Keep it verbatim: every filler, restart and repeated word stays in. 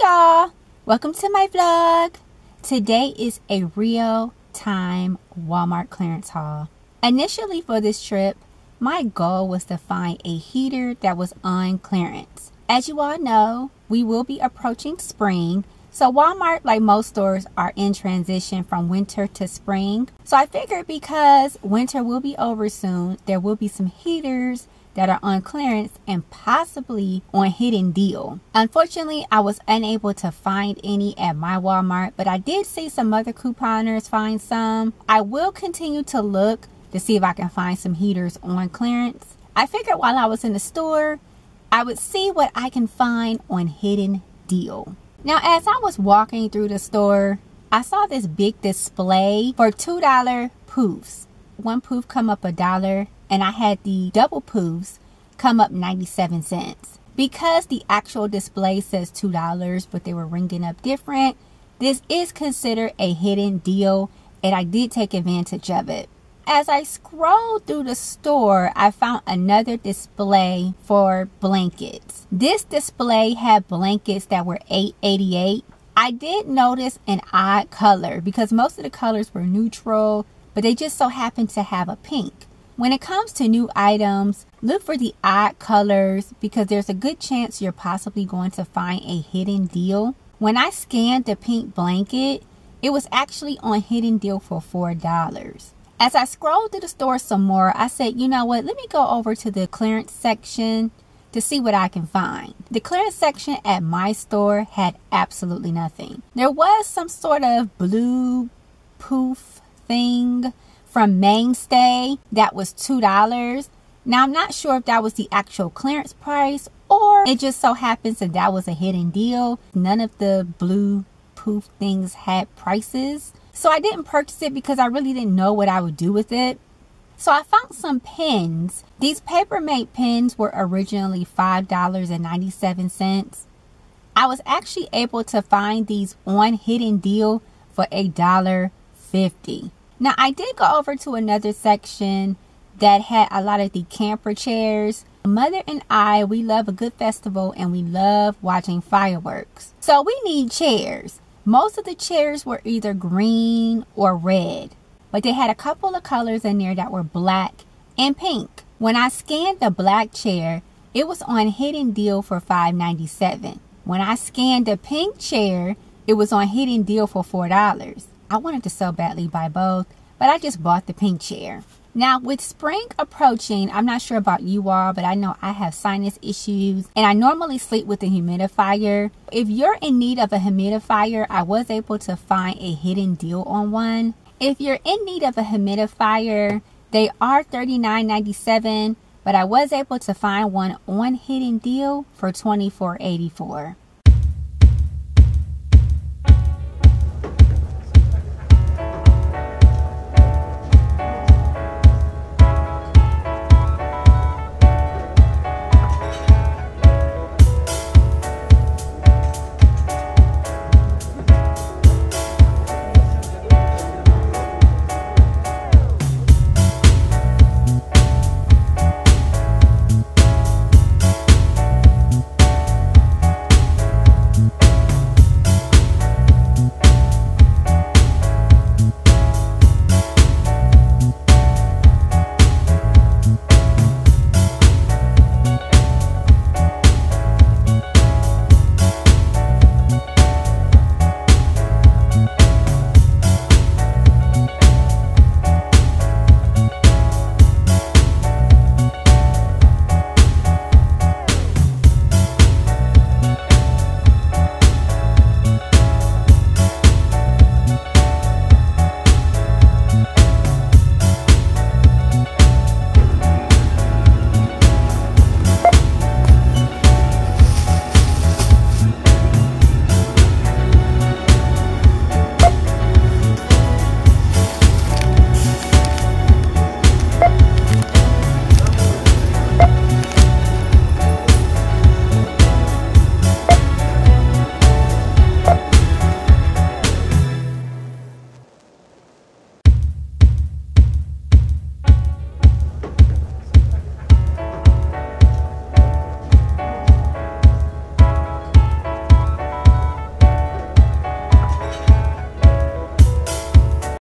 y'all, welcome to my vlog. Today is a real time Walmart clearance haul. Initially for this trip, my goal was to find a heater that was on clearance. As you all know, we will be approaching spring. So Walmart, like most stores, are in transition from winter to spring. So I figured because winter will be over soon, there will be some heaters that are on clearance and possibly on hidden deal. Unfortunately, I was unable to find any at my Walmart, but I did see some other couponers find some. I will continue to look to see if I can find some heaters on clearance. I figured while I was in the store, I would see what I can find on hidden deal. Now, as I was walking through the store, I saw this big display for two dollar poofs. One poof come up a dollar, and I had the double poofs come up ninety-seven cents. Because the actual display says two dollars, but they were ringing up different, this is considered a hidden deal, and I did take advantage of it. As I scrolled through the store, I found another display for blankets. This display had blankets that were eight eighty-eight. I did notice an odd color because most of the colors were neutral, but they just so happened to have a pink. When it comes to new items, look for the odd colors because there's a good chance you're possibly going to find a hidden deal. When I scanned the pink blanket, it was actually on hidden deal for four dollars. As I scrolled through the store some more, I said, you know what, let me go over to the clearance section to see what I can find. The clearance section at my store had absolutely nothing. There was some sort of blue poof thing from Mainstay that was two dollars. Now, I'm not sure if that was the actual clearance price or it just so happens that that was a hidden deal. None of the blue poof things had prices. So I didn't purchase it because I really didn't know what I would do with it. So I found some pens. These Paper Mate pens were originally five ninety-seven. I was actually able to find these on hidden deal for a dollar fifty. Now, I did go over to another section that had a lot of the camper chairs. Mother and I, we love a good festival and we love watching fireworks. So we need chairs. Most of the chairs were either green or red, but they had a couple of colors in there that were black and pink. When I scanned the black chair, it was on hidden deal for five ninety-seven. When I scanned the pink chair, it was on hidden deal for four dollars. I wanted to so badly buy both, but I just bought the pink chair. Now, with spring approaching, I'm not sure about you all, but I know I have sinus issues and I normally sleep with a humidifier. If you're in need of a humidifier, I was able to find a hidden deal on one. If you're in need of a humidifier, they are thirty-nine ninety-seven, but I was able to find one on hidden deal for twenty-four eighty-four.